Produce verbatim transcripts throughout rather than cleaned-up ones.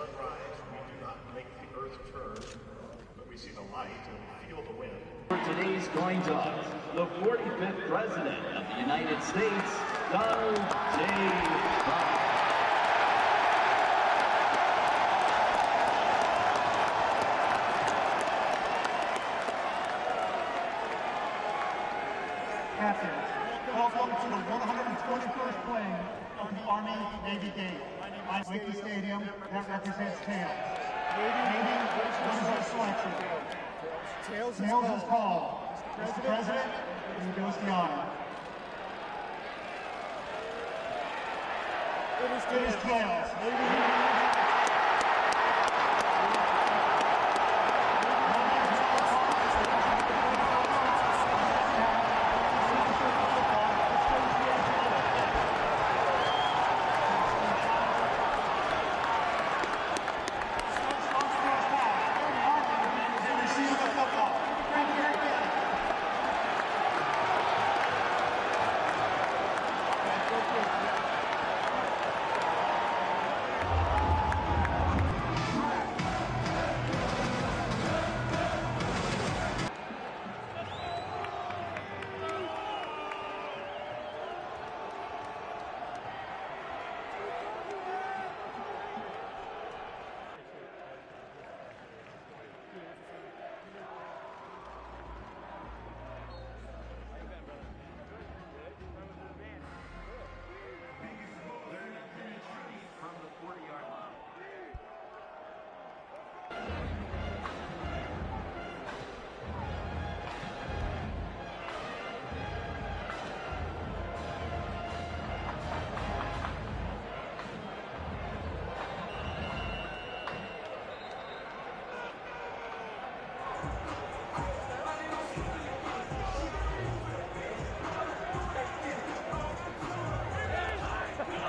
sunrise, we do not make the earth turn, but we see the light and feel the wind. For today's coin toss, the forty-fifth President of the United States, Donald J. Trump. Welcome to the one hundred twenty-first playing of the Army Navy game. Wakey Stadium, that represents Tails. Navy, what is our selection? Tails is called. Mister President, you do us the honor. It is Tails. It is Tails. Navy.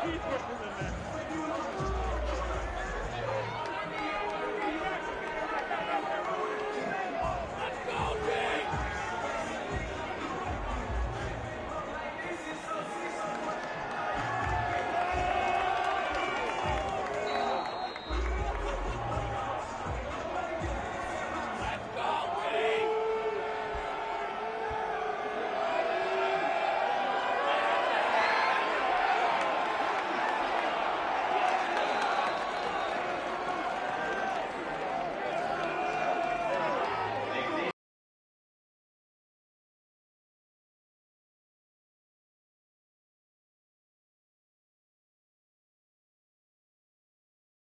He's worse than that.